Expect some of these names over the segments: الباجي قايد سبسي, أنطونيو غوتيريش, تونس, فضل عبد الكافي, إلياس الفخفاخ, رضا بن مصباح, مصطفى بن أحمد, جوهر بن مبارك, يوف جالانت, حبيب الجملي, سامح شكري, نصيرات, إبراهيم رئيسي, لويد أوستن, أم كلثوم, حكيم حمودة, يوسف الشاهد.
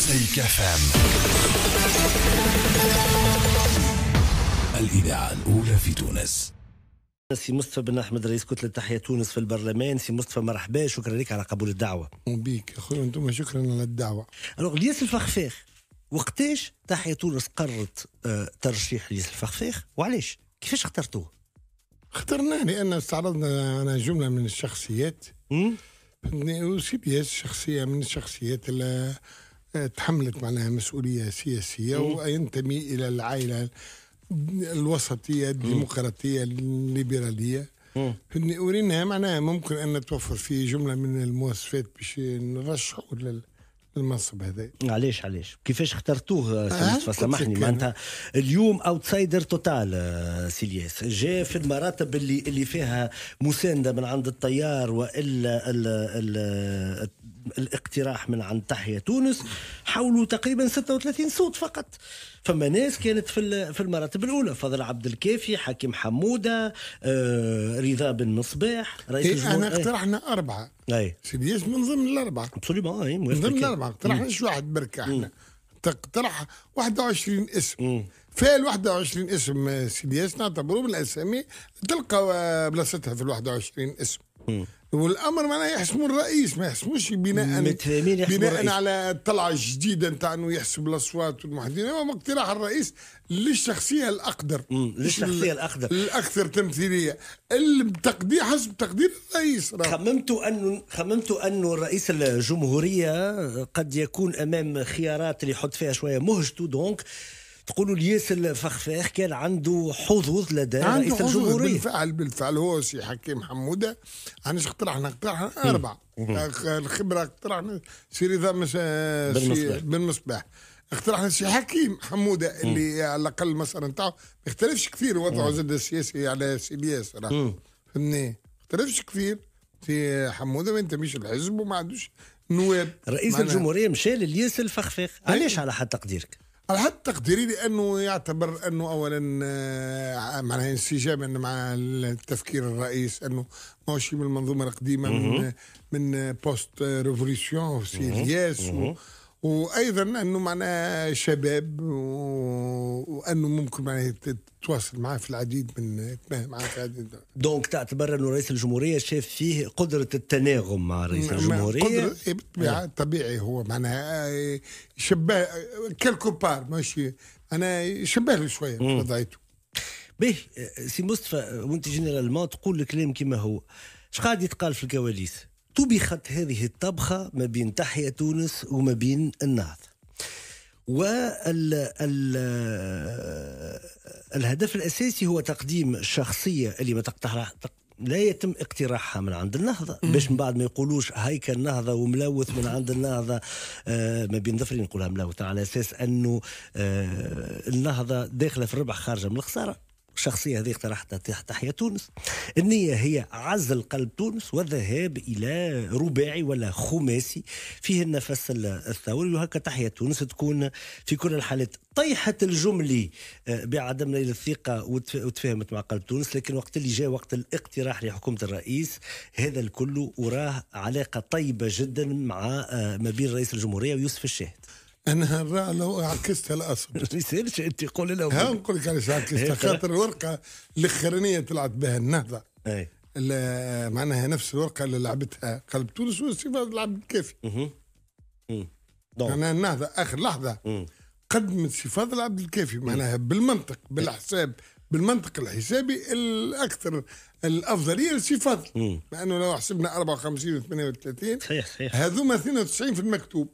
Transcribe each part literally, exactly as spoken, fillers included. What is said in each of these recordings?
مزيك اف ام الاذاعه الاولى في تونس. سي مصطفى بن أحمد رئيس كتلة تحية تونس في البرلمان. سي مصطفى مرحبا، شكرا لك على قبول الدعوة. وبيك يا خويا، انتم شكرا على الدعوة. الوغ إلياس الفخفاخ، وقتاش تحية تونس قررت ترشيح إلياس الفخفاخ وعلاش؟ كيفاش اخترتوه؟ اخترناه لأن استعرضنا أنا جملة من الشخصيات، وسي إلياس شخصية من الشخصيات اللي تحملت معناها مسؤولية سياسية وينتمي إلى العائلة الوسطية الديمقراطية الليبرالية. وريناها معناها ممكن أن توفر فيه جملة من المواصفات باش نرشحوا للمنصب هذا. علاش علاش كيفاش اخترتوه سي مصطفى؟ سامحني، معناتها اليوم اوتسايدر توتال سي إلياس، جاء في المراتب اللي اللي فيها مساندة من عند التيار والا ال ال الاقتراح من عند تحية تونس، حولوا تقريبا ستة وثلاثين صوت فقط. فما ناس كانت في في المراتب الاولى، فضل عبد الكافي، حكيم حموده، آه، رضا بن مصباح رئيس إيه الجمهوريه. احنا اقترحنا ايه؟ اربعه. اي سي إلياس من ضمن الاربعه. ابسوليومون اي، من ضمن الاربعه ما اقترحناش واحد برك، احنا اقترح واحد وعشرين اسم. مم. فال واحد وعشرين اسم سي إلياس نعتبروا من الاسامي تلقى بلاصتها في ال واحد وعشرين اسم. مم. والامر معناه يحسموا الرئيس، ما يحسموش بناء بناء على الطلعه الجديده نتاع انه يحسب الاصوات والمحددين، هو اقتراح الرئيس للشخصيه الاقدر، للشخصيه الاقدر الاكثر تمثيليه التقدير حسب تقدير الرئيس. خممتوا انه خممتوا انه الرئيس الجمهوريه قد يكون امام خيارات اللي يحط فيها شويه مهجته، دونك تقولوا إلياس الفخفاخ كان عنده حظوظ لدى رئيس الجمهورية. بالفعل بالفعل هو سي حكيم حمودة. علاش اقترحنا اقترحنا أربعة. الخبرة اقترحنا سي رضا بن مصباح، اقترحنا سي حكيم حمودة اللي على الأقل المسار نتاعو ما يختلفش كثير، وضعه زاد السياسي على سي إلياس راه فهمني، ما يختلفش كثير. سي حمودة ما ينتميش للحزب وما عندوش نواب. رئيس الجمهورية مشى لإلياس الفخفاخ، علاش على حد تقديرك؟ على حد تقديري لانه يعتبر انه اولا معناها انسجاما مع التفكير الرئيس، انه ماشي من المنظومه القديمه من من بوست ريفوليسيون سي إلياس، وايضا انه معناها شباب، وانه ممكن معناها تتواصل معاه في العديد من معاه في العديد. دونك تعتبر انه رئيس الجمهوريه شاف فيه قدره التناغم مع رئيس الجمهوريه. قدره بالطبيعه طبيعي، هو معناها شبه كالكو بار ماشي، انا شبه له شويه في وضعيته. باهي سي مصطفى، وانت جينيرالمون تقول الكلام كما هو، اش قاعد يتقال في الكواليس؟ طبخت هذه الطبخة ما بين تحية تونس وما بين النهضة، والهدف الأساسي هو تقديم شخصية اللي ما تقترح لا يتم اقتراحها من عند النهضة، باش من بعد ما يقولوش هيكل النهضة وملوث من عند النهضة. آه ما بين ظفرين نقولها ملوث على أساس أنه آه النهضة داخلة في الربح خارجة من الخسارة. الشخصية هذه اقترحتها تحية تونس. النية هي عزل قلب تونس والذهاب إلى رباعي ولا خماسي فيه النفس الثوري، وهكا تحية تونس تكون في كل الحالات. طيحة الجملة بعدم نيل الثقة وتفاهمت مع قلب تونس، لكن وقت اللي جاء وقت الاقتراح لحكومة الرئيس هذا الكل وراه علاقة طيبة جدا مع ما بين رئيس الجمهورية ويوسف الشاهد. أنا نرى لو عكستها الأصل ما يصيرش. أنت قول لو ها نقول لك علاش عكستها، خاطر الورقة الأخرانية طلعت بها النهضة معناها نفس الورقة اللي لعبتها قلب تونس والصفات لعبت الكافي. معناها النهضة آخر لحظة قدمت صفات لعبت الكافي، معناها بالمنطق بالحساب بالمنطق الحسابي الأكثر الأفضلية لصفات، لأنه لو حسبنا أربعة وخمسين و ثمانية وثلاثين صحيح صحيح هذوما اثنين وتسعين في المكتوب.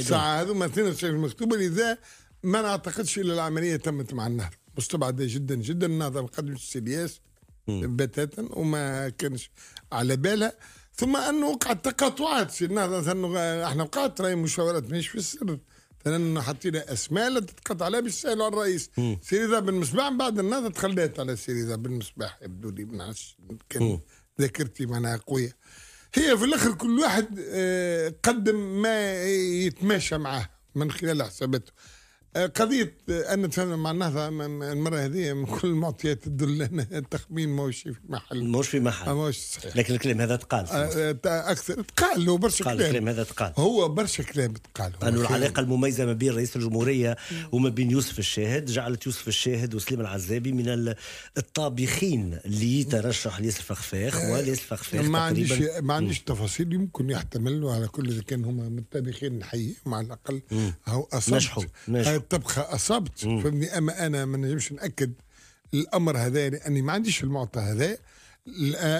ساعة هذوما اثنين وتسعين مكتوبة، لذا ما نعتقدش إلى العملية تمت مع النهضة، مستبعدة جدا جدا. النهضة ما قدمتش سي إلياس بتاتا وما كانش على بالها، ثم أنه وقعت تقاطعات في النهضة. احنا وقعت راهي مشاورات ماهيش في السر، لأننا حطينا أسماء لا تتقاطع عليها باش تسألوا على الرئيس. سي رضا بن مصباح بعد النهضة تخلات على سي رضا بن مصباح، يبدو لي ما نعرفش، كان ذاكرتي معناها قوية. هي في الاخر كل واحد قدم ما يتماشى معه من خلال حساباته. قضية أن نتفاهم مع النهضة المرة هذه من كل المعطيات تدل أن التخمين ماهوش في محل ماهوش في محل ماهوش صحيح. لكن الكلام هذا تقال أكثر تقال له برشا كلام الكلام هذا تقال هو برشا كلام تقال قالوا العلاقة المميزة ما بين رئيس الجمهورية وما بين يوسف الشاهد جعلت يوسف الشاهد وسليم العزابي من الطابخين اللي يترشح إلياس الفخفاخ وإلياس الفخفاخ ما عنديش ما عنديش تفاصيل يمكن يحتملوا على كل إذا كان هما متابخين نحييهم على الأقل هو نجحوا الطبخه اصبت فهمني اما انا ما نجمش ناكد الامر هذا لاني ما عنديش المعطى هذا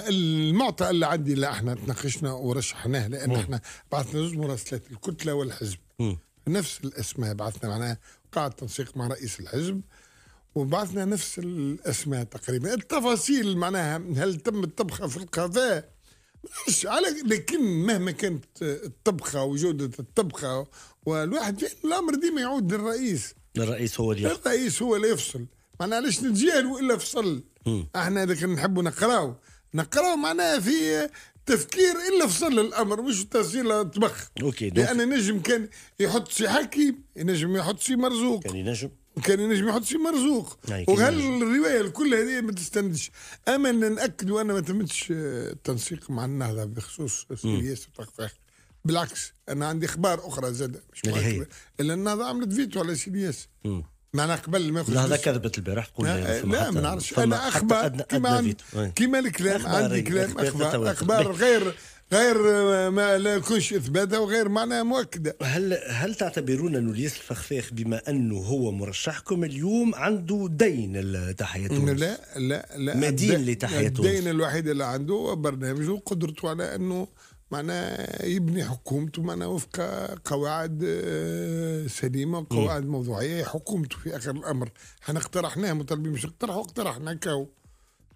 المعطى اللي عندي اللي احنا تناقشنا ورشحناه لان احنا بعثنا زوج مراسلات الكتله والحزب نفس الاسماء بعثنا معناها قاعد تنسيق مع رئيس الحزب وبعثنا نفس الاسماء تقريبا التفاصيل معناها هل تم الطبخه في القضاء مش على لكن مهما كانت الطبخه وجوده الطبخه والواحد الامر ديما يعود للرئيس الرئيس هو اللي الرئيس هو اللي يفصل معناها علاش نتجاهلوا الا فصل م. احنا اذا كنا نحبوا نقراو نقراو معناها في تفكير الا فصل الامر مش تفصيل طبخ اوكي لان نجم كان يحط شي حكيم ينجم يحط شي مرزوق كان ينجم كان ينجم يحط شي مرزوق وهل الروايه الكل هذه ما تستندش اما ناكد وانا ما تمتش التنسيق مع النهضه بخصوص إلياس الفخفاخ بالعكس انا عندي اخبار اخرى زاد مش معقول الا النهضه عملت فيتو على سيلياس معناها قبل ما يخرج النهضه كذبت البارح تقول لا لا ما نعرفش انا اخبار كيما كيما الكلام عندي كلام اخبار اخبار غير غير ما لا يكونش اثباتها وغير معناها مؤكده. هل هل تعتبرون انه إلياس الفخفاخ بما انه هو مرشحكم اليوم عنده دين لتحيا تونس؟ لا لا لا مدين لتحيا تونس الدين الوحيد اللي عنده هو برنامجه وقدرته على انه معناها يبني حكومته معناها وفق قواعد سليمه وقواعد موضوعيه حكومته في اخر الامر، احنا اقترحناه مطالبين مش اقترحوا اقترحنا كاو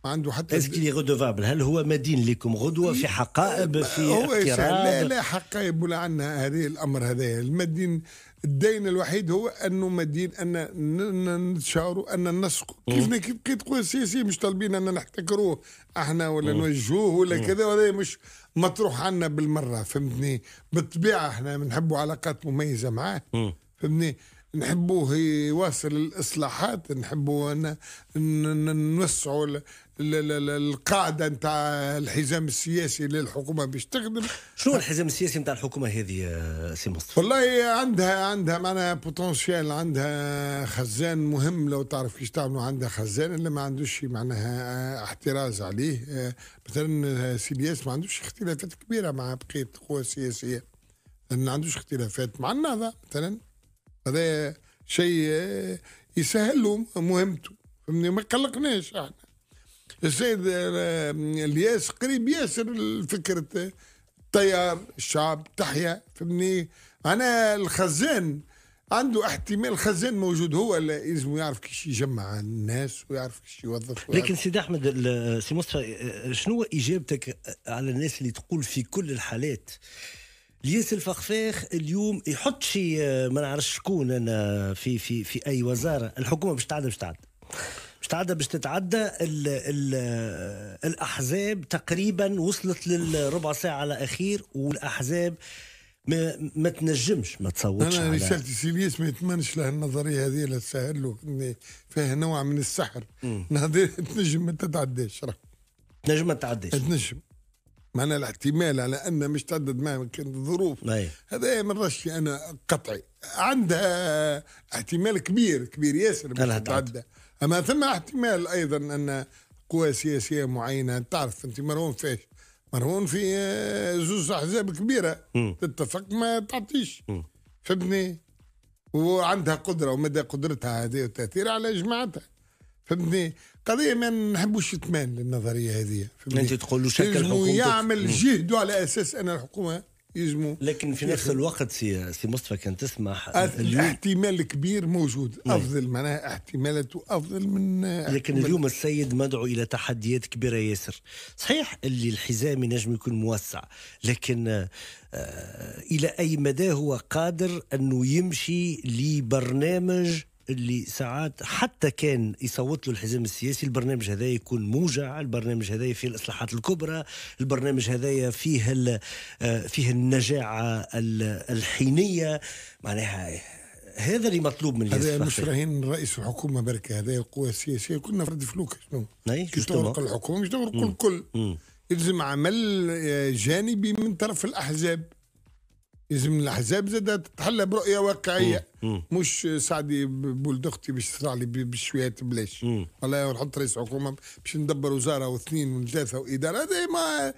عنده حتى اسكلي غودوفابل هل هو مدين لكم غدوه في حقائب في اقتراض لا لا حقائب ولا عندنا هذه الامر هذا المدين الدين الوحيد هو انه مدين ان نتشاوروا ان نسقوا كيفنا كيف كي تقول سياسي مش طالبين ان نحتكروه احنا ولا نوجهوه ولا كذا ولا مش مطروح عنا بالمره فهمتني بالطبيعه احنا بنحبوا علاقات مميزه معاه فهمتني نحبوه يواصل الاصلاحات نحبوه ان نوسعوا القاعده نتاع الحزام السياسي للحكومه باش تخدم شنو الحزام السياسي نتاع الحكومه هذه سي مصطفى؟ والله عندها عندها معناها بوتونسيال عندها خزان مهم لو تعرف كيش تعملوا عندها خزان اللي ما عندوش معناها احتراز عليه مثلا سي إلياس ما عندوش اختلافات كبيره مع بقيه القوى السياسيه ما عندوش اختلافات مع النهضه مثلا هذا شيء يسهل له مهمته فهمني ما قلقناش احنا السيد إلياس قريب ياسر لفكرة التيار الشعب تحيا فهمني انا الخزان عنده احتمال الخزان موجود هو اللي لازم يعرف كيش يجمع الناس ويعرف كيش يوظف لكن سيد احمد سي مصطفى شنو اجابتك على الناس اللي تقول في كل الحالات إلياس الفخفاخ اليوم يحط شي ما نعرفش شكون انا في في في اي وزاره الحكومه باش تعدى باش تعدى باش تعدى باش تتعدى ال ال الاحزاب تقريبا وصلت للربع ساعه على اخير والاحزاب ما, ما تنجمش ما تصوتش انا رسالتي سي إلياس ما يتمنش له النظريه هذه لا تسهل له فيها نوع من السحر نظريه تنجم ما تتعداش راه تنجم ما تتعداش تنجم معناها الاحتمال على أن مش تعدد مهما كانت الظروف هذا ما نراش أنا قطعي عندها احتمال كبير كبير ياسر باش تتعدى أما ثم احتمال أيضا أن قوى سياسية معينة تعرف أنت مرهون فيش مرهون في زوز أحزاب كبيرة م. تتفق ما تعطيش فهمتني وعندها قدرة ومدى قدرتها هذه والتأثير على جماعتها فهمتني قضية ما نحبوش إتمان للنظرية هذه أنت تقول له شكل الحكومة يعمل جهده على أساس أن الحكومة يلزموا لكن في نفس الوقت سي سي مصطفى كان تسمح الاحتمال الكبير موجود أفضل معناها احتمالاته أفضل من لكن اليوم السيد مدعو إلى تحديات كبيرة ياسر صحيح اللي الحزام ينجم يكون موسع لكن إلى أي مدى هو قادر أنه يمشي لبرنامج اللي ساعات حتى كان يصوت له الحزام السياسي البرنامج هذا يكون موجع البرنامج هذا فيه الإصلاحات الكبرى البرنامج هذا فيه فيه النجاعة الحينية معناها هذا اللي مطلوب من الياس الفخفاخ. مش راهين رئيس الحكومه برك، هذا القوى السياسيه كنا فرد فلوكه شنو كي تغرق الحكومه مش تغرق الكل. يلزم عمل جانبي من طرف الاحزاب، لازم الاحزاب زادة تتحلى برؤيه واقعيه. مم. مم. مش سعدي بولد اختي باش تصرع لي بشويات بلاش، والله نحط رئيس حكومه باش ندبر وزاره واثنين وثلاثه واداره، هذا ما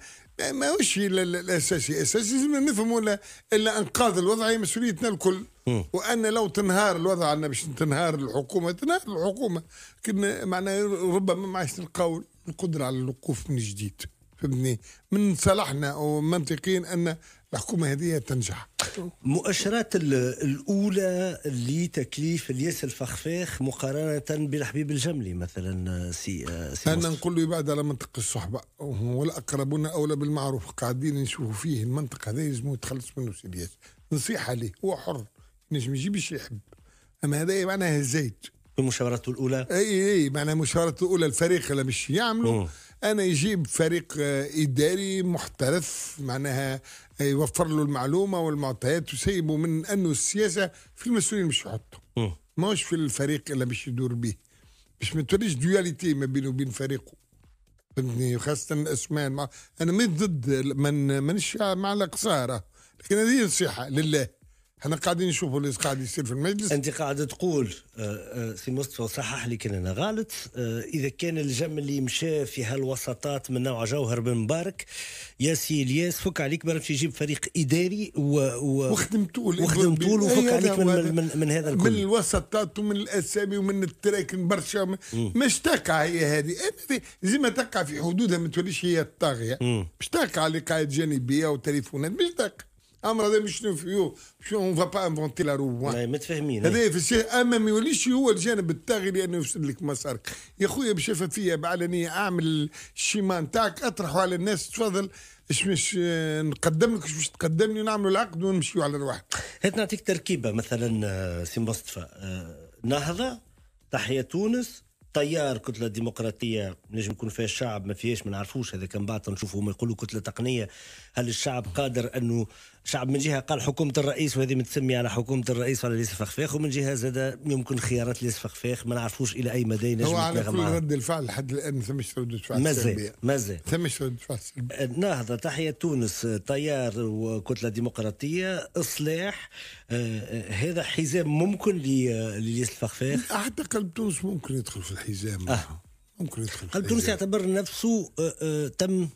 ماهوش الاساسي. الاساسي لازم نفهموا الا الا انقاذ الوضع هي مسؤوليتنا الكل. مم. وان لو تنهار الوضع عندنا باش تنهار الحكومه، تنهار الحكومه كنا معناها ربما ما عادش نلقاو القدره على الوقوف من جديد. فهمتني؟ من صالحنا ومنطقيين ان الحكومه هذه تنجح. مؤشرات الاولى لتكليف الياس الفخفاخ مقارنه بالحبيب الجملي مثلا سي سي انا نقول له يبعد على منطق الصحبه، والاقربون اولى بالمعروف. قاعدين نشوفوا فيه المنطق هذا لازم يتخلص منه سي الياس. نصيحه ليه، هو حر ينجم يجيب ايش يحب، اما هذا معناها الزيت. المشاورات الاولى اي اي معناها المشاورات الاولى الفريق اللي مش يعملوا م. أنا يجيب فريق إداري محترف معناها يوفر له المعلومة والمعطيات وسيبه من أنه السياسة في المسؤولين مش يحطه، ماهوش في الفريق إلا باش يدور به، باش ما توليش دياليتي ما بينه وبين فريقه. فهمتني؟ خاصة الأسماء. أنا ماني ضد، من مانيش مع القصارة، لكن هذه نصيحة لله. احنا قاعدين نشوفوا اللي قاعد يصير في المجلس. انت قاعد تقول آه آه سي مصطفى صحح لي كان انا غلط، آه اذا كان الجمل اللي مشى في هالوسطات من نوع جوهر بن مبارك، يا سي الياس فك عليك برك يجيب فريق اداري و وخدم طول وخدم طول وفك عليك من, من, من, من هذا الكل، من الوسطات ومن الاسامي ومن التراكن برشا. مش تقع هي هذه، زي ما تقع في حدودها ما توليش هي الطاغيه. مش تقع اللي قاعد جانبيه وتليفونات، مش تقع امر هذا مش نفيو شو اون فا با انفونتي لا رو. لا متفاهمين هذا في الشيء، اما ما يوليش هو الجانب الطاغي لانه يفسد لك مسارك. يا خويا بشفافيه بعلنيه اعمل الشيما نتاعك، اطرحه على الناس، تفضل اش مش نقدم لك، باش تقدم لي ونعملوا العقد ونمشيو على رواحنا. هات نعطيك تركيبه مثلا سي مصطفى، نهضه، تحية تونس، تيار، كتله ديمقراطيه نجم يكون فيها الشعب، ما فيهاش ما نعرفوش، هذا كان بعد نشوفوا هما يقولوا كتله تقنيه. هل الشعب قادر انه شعب من جهه قال حكومه الرئيس وهذه متسميه على حكومه الرئيس وعلى الياس الفخفاخ، ومن جهه زاد يمكن خيارات الياس الفخفاخ ما نعرفوش الى اي مدى ينجم يتناغم معاه. هو على كل رد الفعل لحد الان ما ثمش رد فعل سلبيه، مازال ما ثمش رد فعل سلبيه. النهضه، تحيه تونس، تيار وكتله ديمقراطيه، اصلاح. آه هذا حزام ممكن للياس الفخفاخ. حتى قلب تونس ممكن يدخل في الحزام. آه. ممكن يدخل في الحزام. قلب تونس يعتبر نفسه آه آه تم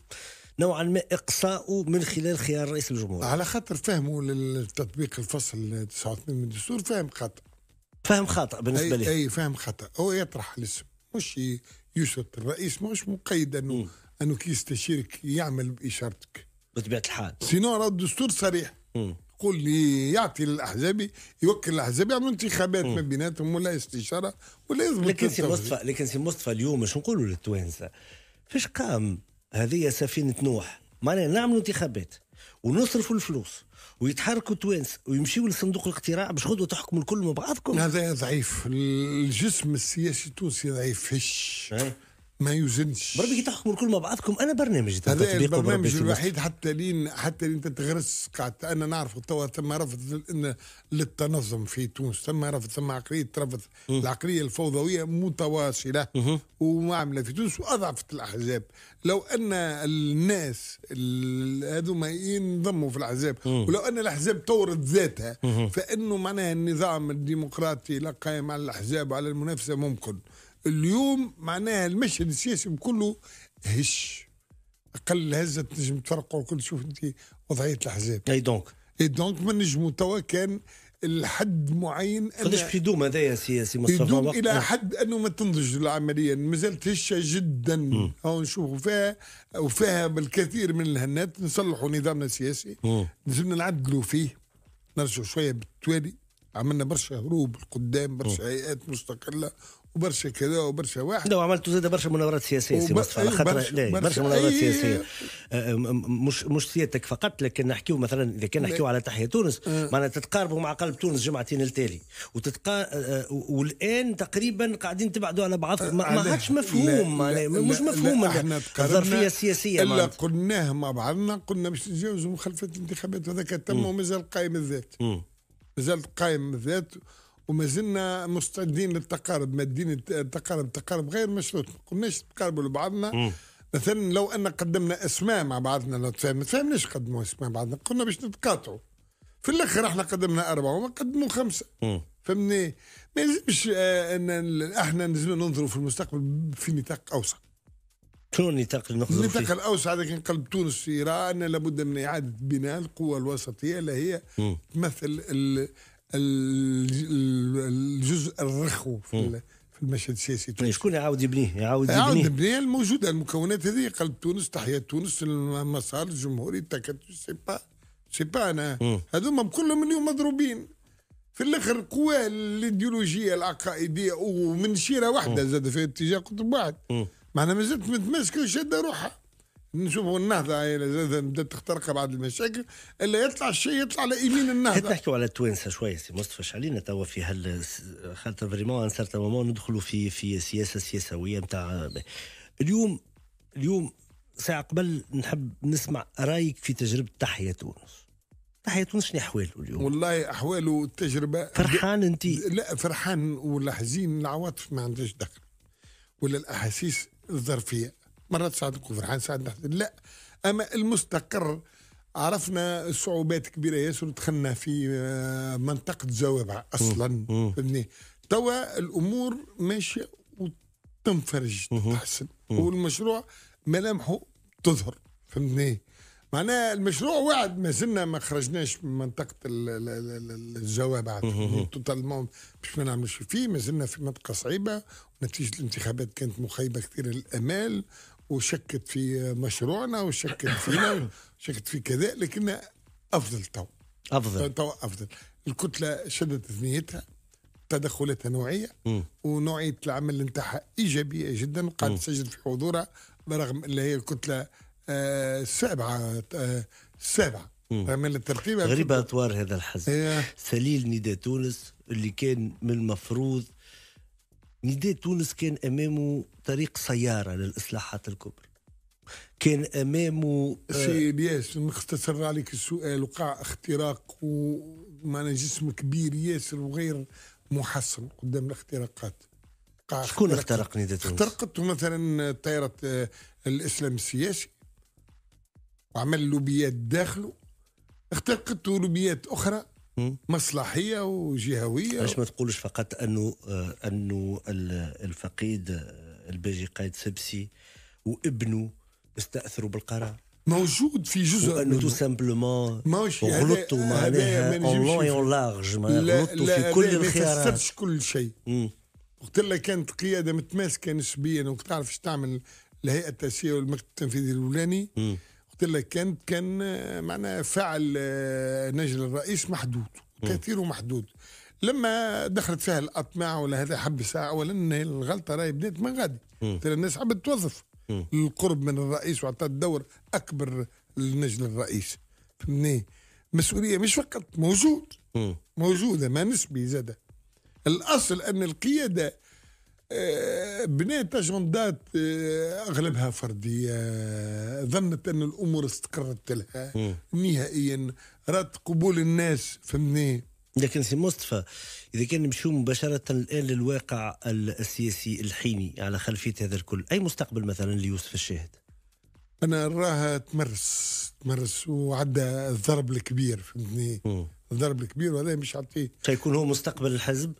نوعا ما اقصاؤه من خلال خيار رئيس الجمهوريه، على خاطر فهمه للتطبيق الفصل تسعة وثمانين من الدستور. فهم خطا، فهم خطا بالنسبه لي. اي فهم خطا. هو يطرح الاسم مش يشرط. الرئيس مش مقيد انه م. انه كي يستشيرك يعمل باشارتك بطبيعه الحال، سينو راه الدستور صريح. م. يقول لي يعطي للاحزاب، يوكل الاحزاب يعملوا انتخابات ما بيناتهم ولا استشاره ولا يضبط. لكن سي مصطفى، لكن سي مصطفى اليوم باش نقولوا للتوانسه فاش قام هذه سفينة نوح، معناها نعملوا انتخابات ونصرفوا الفلوس ويتحركوا التوانس ويمشيوا لصندوق الاقتراع باش غدوة تحكموا الكل من بعضكم. هذا ضعيف، الجسم السياسي التونسي ضعيف، هش ما يوزنش. بربي كي تحكموا الكل مع بعضكم، انا برنامج هذا البرنامج الوحيد حتى لين حتى لين تتغرس. قعدت انا نعرف توا ثم رفض للتنظم في تونس، ثم رفض، ثم عقليه رفض، العقليه الفوضويه متواصله ومعمله في تونس واضعفت الاحزاب. لو ان الناس هذوما ينضموا في الاحزاب، ولو ان الاحزاب طورت ذاتها، فانه معناها النظام الديمقراطي لا قائم على الاحزاب وعلى المنافسه ممكن. اليوم معناها المشهد السياسي بكله هش، اقل هزه تنجم تفرقوا الكل. شوف انت وضعيه الاحزاب اي دونك اي دونك ما نجموا توا كان لحد معين قداش باش يدوم هذا يا سي مصطفى؟ يدوم الى حد انه ما تنضج العمليه، مازالت هشه جدا. هاو نشوفوا فيها وفيها بالكثير من الهنات. نصلحوا نظامنا السياسي، لازمنا نعدلوا فيه، نرجعوا شويه بالتوالي. عملنا برشا هروب لقدام، برشا هيئات مستقله وبرشا كذا وبرشا واحد. لا وعملتوا زاد برشا مناورات سياسيه سي مصطفى، على خاطر برشا مناورات سياسيه مش مش سيادتك فقط. لكن نحكيو مثلا اذا كان نحكيو على تحيه تونس، أه معناها تتقاربوا مع قلب تونس جمعتين التالي وتتقا أه والان تقريبا قاعدين تبعدوا على بعضكم. ما عادش مفهوم، معناها مش مفهوم الظرفيه السياسيه. الا قلناه مع بعضنا، قلنا باش نتجاوزوا مخالفه الانتخابات، وهذاك تم ومازال قائم الذات، مازال قائم الذات وما زلنا مستعدين للتقارب، مادين التقارب تقارب غير مشروط، ما قلناش تقاربوا لبعضنا. مثلا لو أن قدمنا أسماء مع بعضنا ما تفهمناش قدموا أسماء مع بعضنا، قلنا باش نتقاطعوا في الأخر احنا قدمنا أربعة وما قدموا خمسة. فهمني؟ ما يلزمش آه احنا لازم ننظروا في المستقبل في نطاق أوسع. شنو النطاق اللي نخزر فيه؟ النطاق الأوسع هذاك نقلب تونس في إيران، لابد من إعادة بناء القوى الوسطية اللي هي م. تمثل ال الجزء الرخو في في المشهد السياسي. شكون يعاود يبنيه؟ يعاود يبنيه يعاود يبنيه الموجوده، المكونات هذه قلب تونس، تحيا تونس، المسار الجمهوري، التكتل، سي با سي با انا هذوما كلهم اليوم مضروبين في الاخر قوى الايديولوجيه العقائديه ومن شيره واحده زاد في اتجاه قطب واحد. معنا ما زالت متماسكه وشاده روحها. نشوفوا النهضه بدات تخترق بعض المشاكل، الا يطلع الشيء يطلع على يمين النهضه. نحكوا على التوانسه شويه سي مصطفى، شعلينا توا في هال خاطر فريمون ان سارتان مومون ندخلوا في في سياسه سياسويه نتاع اليوم. اليوم ساعه قبل نحب نسمع رايك في تجربه تحيا تونس. تحيا تونس شنو احواله اليوم؟ والله احواله التجربه فرحان انت؟ لا فرحان ولا حزين، العواطف ما عندهاش دخل ولا الاحاسيس الظرفيه. مرات ساعات نكون فرحان ساعات نحزن، لا. اما المستقر عرفنا صعوبات كبيره ياسر ودخلنا في منطقه زوابع اصلا، فهمتني؟ توا الامور ماشيه وتنفرج تتحسن والمشروع ملامحه تظهر، فهمتني؟ معناها المشروع وعد، ما زلنا ما خرجناش من منطقه الزوابع توتالمون باش ما نعملوش فيه، ما زلنا في منطقه صعيبه ونتيجه الانتخابات كانت مخيبه كثير الامال وشكت في مشروعنا وشكت فينا وشكت في كذا، لكن افضل تو افضل تو افضل. الكتله شدت ثنيتها، تدخلاتها نوعيه ونوعيه العمل نتاعها ايجابيه جدا وقاعد تسجل في حضورها برغم اللي هي الكتله آه سبعة آه سبعة من الترتيب. غريبة أطوار هذا الحزب. إيه. سليل نداء تونس اللي كان من المفروض نداء تونس كان أمامه طريق سيارة للإصلاحات الكبرى، كان أمامه آه سي إلياس نختصر عليك السؤال، وقع اختراق ومعنا جسم كبير ياسر وغير محصن قدام الاختراقات. شكون اخترق نداء تونس؟ اخترقته مثلا طائرة آه الإسلام السياسي وعمل لوبيات داخله، اخترقت لوبيات اخرى مصلحيه وجهويه. علاش ما تقولش فقط انه انه الفقيد الباجي قايد سبسي وابنه استاثروا بالقرار موجود في جزء، وانه تو سامبلومون غلطوا معناها اون لون اون لارج، غلطوا في كل الخيارات. ما فسرتش كل شيء. وقت اللي كانت قياده متماسكه نسبيا وكنت تعرف اش تعمل الهيئه التاسيسيه والمكتب التنفيذي الاولاني. كانت كان معناها فعل نجل الرئيس محدود وتأثيره محدود. لما دخلت فيها الأطماع ولا هذا حب ساعة، أولا الغلطة راهي بدات من غادي، ترى الناس عبت توظف القرب من الرئيس وعطات دور أكبر لنجل الرئيس، فهمني؟ مسؤولية مش فقط موجود موجودة ما نسبي زادة. الأصل أن القيادة بنات اجندات اغلبها فرديه، ظنت ان الامور استقرت لها م. نهائيا، رات قبول الناس، فهمني؟ لكن سي مصطفى اذا كان نمشيو مباشره الان للواقع السياسي الحيني على خلفيه هذا الكل، اي مستقبل مثلا ليوسف الشاهد؟ انا راها تمرس تمرس وعدى الضرب الكبير، فهمتني؟ الضرب الكبير وهذا مش عطيه. سيكون هو مستقبل الحزب؟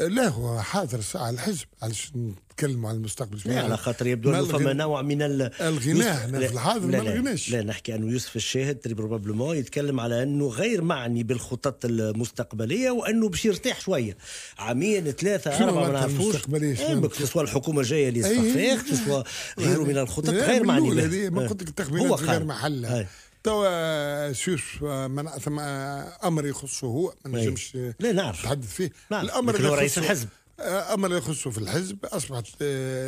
لا هو حاضر ساعة الحزب، علاش نتكلموا على المستقبل؟ على خاطر يبدو انه فما نوع من الغناء في الحاضر. ما الغناش لا نحكي انه يوسف الشاهد تري بروبابلومون يتكلم على انه غير معني بالخطط المستقبليه وانه باش يرتاح شويه عامين ثلاثه اربعه ما نعرفوش، سواء الحكومه الجايه اللي صفاخ سواء غيره من الخطط غير معني به. ما قلت لك التخمينات غير محلها توا سيوس من ثم امر يخصه هو ما نجمش لا نعرف نتحدث فيه. نعم. الامر اللي رئيس الحزب امر يخصه في الحزب، اصبحت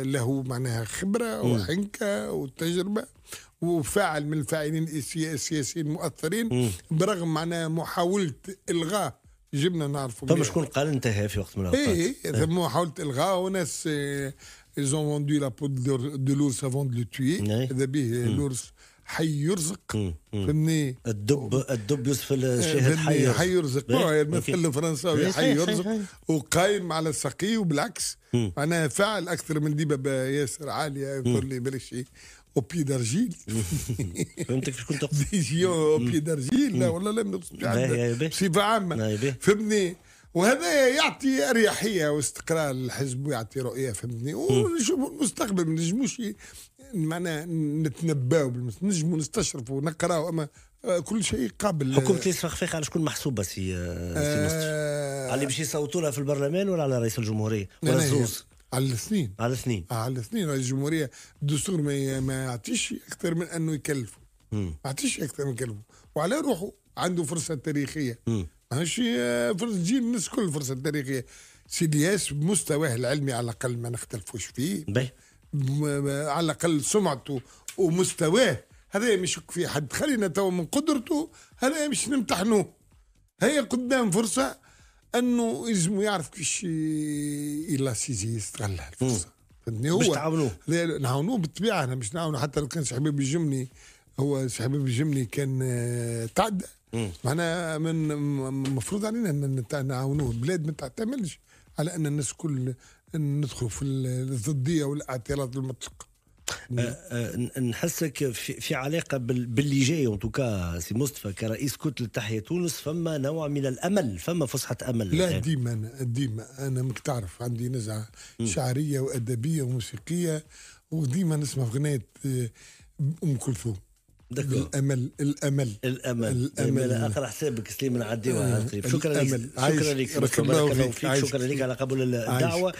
له معناها خبره وحنكه وتجربه وفاعل من الفاعلين السياسيين المؤثرين برغم معناها محاوله الغاء جبنا نعرفوا. طب شكون قال انتهى في وقت من الاوقات؟ اي ثم محاوله الغاء وناس ils ont vendu la peau de l'ours avant de le tuer. هذا به الأورس حي يرزق. فهمني الدب الدب يسفل الشاهد حي, حي يرزق المثل الفرنساوي حي يرزق وقايم على السقي وبالعكس معناها فعل اكثر من ديبه ياسر عاليه يقول لي بلا شيء او بي دارجيل فهمتك شو كنت تقصد ديجيون او بي دارجيل لا والله لا بصفه عامه فهمني وهذا يعطي اريحيه واستقرار للحزب ويعطي رؤيه فهمتني ونشوفوا المستقبل ما نجموش معناها نتنباو نجموا نستشرفوا ونقراو اما كل شيء قابل. حكومة إلياس الفخفاخ على شكون محسوبة في في مصر؟ على اللي باش يصوتوا لها في البرلمان ولا على رئيس الجمهورية؟ ولا الزوز؟ على الاثنين. على الاثنين. على الاثنين رئيس الجمهورية الدستور ما ما يعطيش أكثر من أنه يكلفوا. ما يعطيش أكثر من يكلفوا وعلى روحه عنده فرصة تاريخية. ماهيش فرصة تجي الناس كل فرصة تاريخية. سي إلياس بمستواه العلمي على الأقل ما نختلفوش فيه. باهي. على الأقل سمعته ومستواه هذا مش في حد خلينا توا من قدرته هذا مش نمتحنوه هي قدام فرصة أنه يلزمو يعرف كيفاش يلاسيزي يستغلها الفرصة فهمتني هو باش تعاونوه نعاونوه بالطبيعة أنا مش نعاونوه حتى لو كان سي حبيب الجملي هو سي حبيب الجملي كان تعدى معناها من المفروض علينا أن نعاونوه البلاد ما تعتمدش على أن الناس كل ندخلوا في الضدية والاعتراض المطلق نحسك في علاقه باللي جاي ان توكا سي مصطفى كرئيس كتله تحيا تونس فما نوع من الامل فما فسحه امل لا ديما انا ديما انا مك تعرف عندي نزعه شعريه وادبيه وموسيقيه وديما نسمع في غنايه ام كلثوم الامل الامل الامل الامل اقرا حسابك سليم نعديوها شكرا لك شكرا لك شكرا لك على قبول الدعوه.